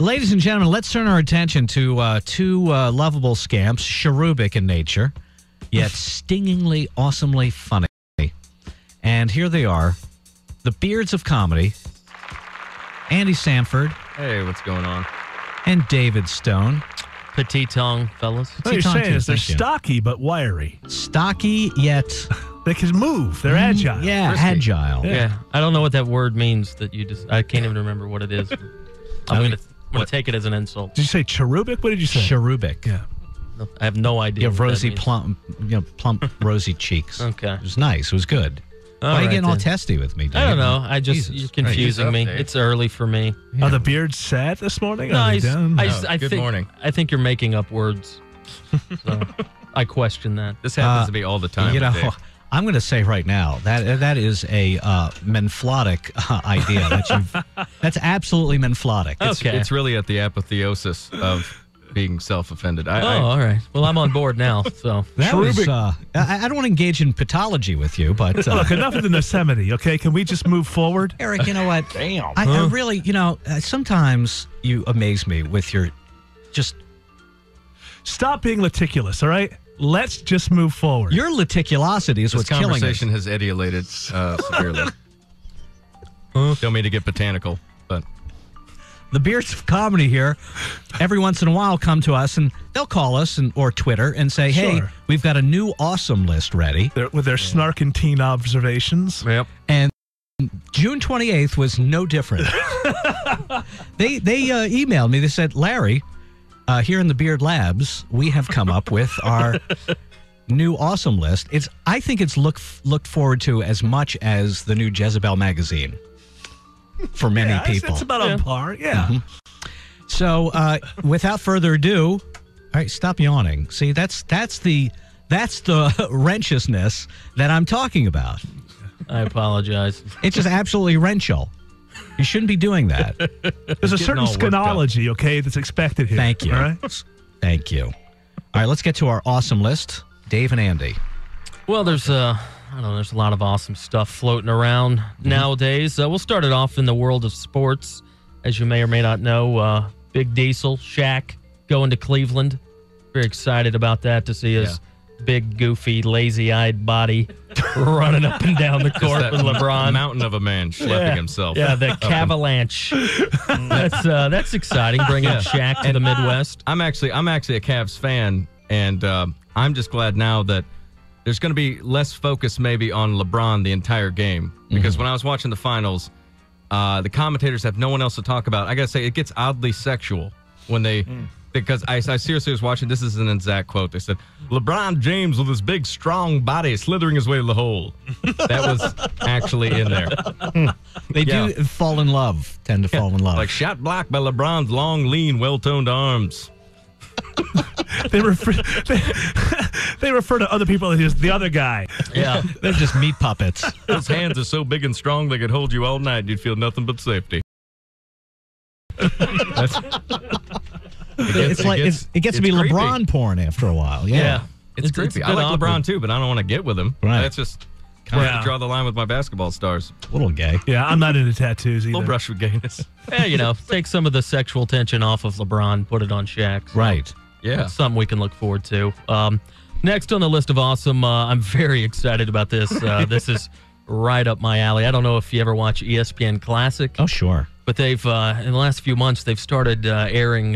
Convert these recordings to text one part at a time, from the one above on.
Ladies and gentlemen, let's turn our attention to two lovable scamps, cherubic in nature, yet stingingly, awesomely funny. And here they are, the Beards of Comedy, Andy Sandford. Hey, what's going on? And David Stone. Petite tongue, fellas. What you're saying is they're stocky but wiry. Stocky, yet... They can move. They're agile. Yeah, frisky. Agile. Yeah. I don't know what that word means that you just... I can't even remember what it is. I'm going to take it as an insult. Did you say cherubic? What did you say? Cherubic. Yeah. I have no idea. You have rosy, plump, rosy cheeks. Okay. It was nice. It was good. Why are you getting all testy with me, dude? I don't know. You're confusing me. It's early for me. Yeah. Are the beards sad this morning? No, good morning. I think you're making up words. So I question that. This happens to be all the time. You know, I'm going to say right now that is a menflotic idea. That's absolutely menflotic. Okay. It's really at the apotheosis of being self-offended. All right. Well, I'm on board now. So that was, I don't want to engage in pathology with you, but look, enough of the Yosemite. Okay, can we just move forward, Eric? You know what? Damn. I really, sometimes you amaze me with your just. Stop being litigious, all right? Let's just move forward. Your litigiosity is what's killing us. This conversation has etiolated severely. Don't mean to get botanical, but. The Beards of Comedy here, every once in a while, come to us, and they'll call us or Twitter and say, hey, we've got a new awesome list ready. With their snarking teen observations. Yep. And June 28th was no different. They emailed me. They said, Larry, here in the Beard Labs, we have come up with our new awesome list. I think it's looked forward to as much as the new Jezebel magazine. For many people. It's about on par, So, without further ado, all right, stop yawning. See, that's the wrenchlessness that I'm talking about. I apologize. It's just absolutely wrenchal. You shouldn't be doing that. There's a certain scanology, that's expected here. Thank you. All right? Thank you. All right, let's get to our awesome list. Dave and Andy. Well, there's a lot of awesome stuff floating around nowadays. We'll start it off in the world of sports. As you may or may not know, Big Diesel, Shaq, going to Cleveland. Very excited about that, to see his big, goofy, lazy-eyed body running up and down the court with LeBron. Mountain of a man schlepping himself. Yeah, the Cavalanche. That's exciting, bringing Shaq to the Midwest. I'm actually a Cavs fan, and I'm just glad now that there's going to be less focus maybe on LeBron the entire game. Because when I was watching the finals, the commentators have no one else to talk about. I got to say, it gets oddly sexual when they... Because I seriously was watching, this is an exact quote. They said, LeBron James with his big, strong body slithering his way to the hole. That was actually in there. They do tend to fall in love. Like shot blocked by LeBron's long, lean, well-toned arms. They refer to other people as the other guy. Yeah, they're just meat puppets. His hands are so big and strong they could hold you all night. You'd feel nothing but safety. It gets to be creepy. LeBron porn after a while. Yeah. It's creepy. I like awkward. LeBron too, but I don't want to get with him. Right. That's just kind of draw the line with my basketball stars. A little gay. Yeah, I'm not into tattoos either. A little brush with gayness. Yeah, take some of the sexual tension off of LeBron, put it on Shaq. So right. Yeah. That's something we can look forward to. Next on the list of awesome, I'm very excited about this. This is right up my alley. I don't know if you ever watch ESPN Classic. Oh, sure. But they've, in the last few months, they've started airing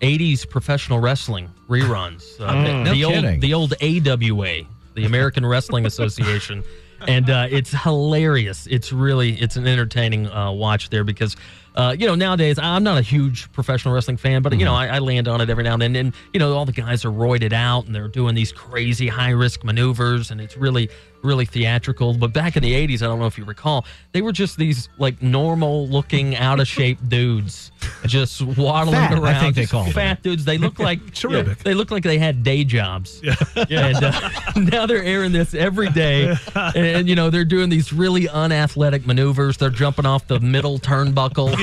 80s professional wrestling reruns. The old AWA, the American Wrestling Association. And it's hilarious. It's an entertaining watch there because, nowadays I'm not a huge professional wrestling fan, but, I land on it every now and then. And, all the guys are roided out and they're doing these crazy high-risk maneuvers, and it's really, really theatrical. But back in the 80s, I don't know if you recall, they were just these, like, normal-looking, out-of-shape dudes just waddling around. I think they call them. Fat dudes. They look like they look like they had day jobs. Yeah. And now they're airing this every day. And, they're doing these really unathletic maneuvers. They're jumping off the middle turnbuckle.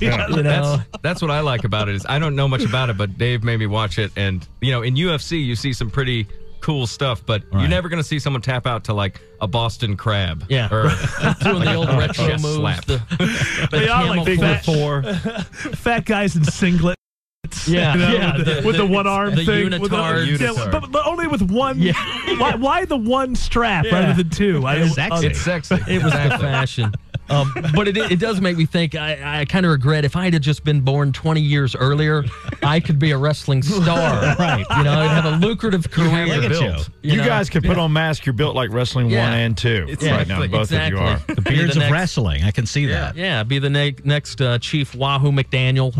Yeah. That's what I like about it. I don't know much about it, but Dave made me watch it. And, in UFC, you see some pretty cool stuff, but right. You're never going to see someone tap out to, like, a Boston crab. Yeah. Or doing the old retro moves. Slap. They are like big fat guys in singlets. Yeah, you know, yeah, with the one arm thing, unitard. But only with one. Yeah. Why the one strap rather than two? It's sexy. It's sexy. It was the fashion. But it does make me think. I kind of regret if I had just been born 20 years earlier, I could be a wrestling star. Right. You know, I'd have a lucrative career. You guys could put on masks. You're built like wrestling one and two right now. Both of you are. The beards of wrestling. I can see that. Yeah. Be the next Chief Wahoo McDaniel.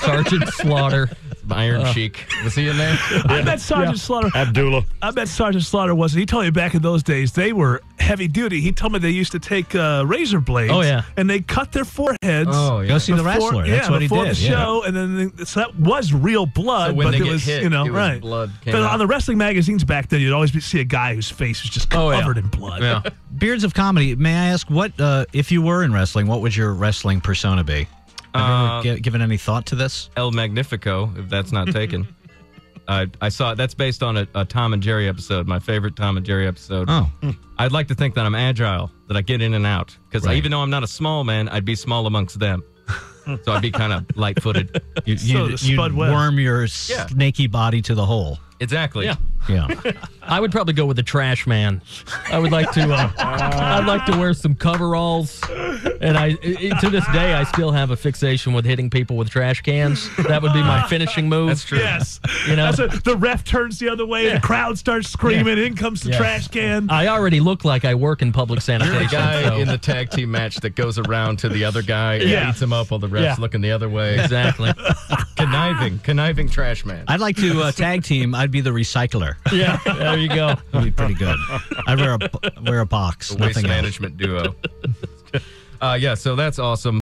Sergeant Slaughter. Iron Cheek. Was he in there? I met Sergeant Slaughter. Abdullah. I met Sergeant Slaughter once. He told me back in those days, they were heavy duty. He told me they used to take razor blades. Oh, yeah. And they cut their foreheads. Oh, yeah. Go see the wrestler. That's what he did. Before the show. And then so that was real blood. So when but they it get was, hit, you know, it was right. blood came But out. On the wrestling magazines back then, you'd always see a guy whose face was just covered in blood. Yeah. Beards of Comedy, may I ask, what if you were in wrestling, what would your wrestling persona be? Have you ever given any thought to this? El Magnifico, if that's not taken. I saw it. That's based on a Tom and Jerry episode, my favorite Tom and Jerry episode. Oh. I'd like to think that I'm agile, that I get in and out. Because even though I'm not a small man, I'd be small amongst them. So I'd be kind of light-footed. You'd worm your snaky body to the hole. Exactly. Yeah. I would probably go with the trash man. I would like to. I'd like to wear some coveralls, and to this day I still have a fixation with hitting people with trash cans. That would be my finishing move. That's true. Yes. You know, the ref turns the other way, and the crowd starts screaming. In comes the trash can. I already look like I work in public sanitation. You're the guy in the tag team match that goes around to the other guy and beats him up while the ref's looking the other way. Exactly. Conniving trash man. I'd like to tag team. I'd be the recycler. Yeah, there you go. That'd be pretty good. I'd wear a box. The waste management duo. So that's awesome.